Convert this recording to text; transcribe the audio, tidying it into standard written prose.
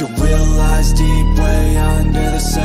You realize deep way under the surface.